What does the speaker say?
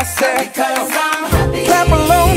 I say, because I'm happy. Clap along.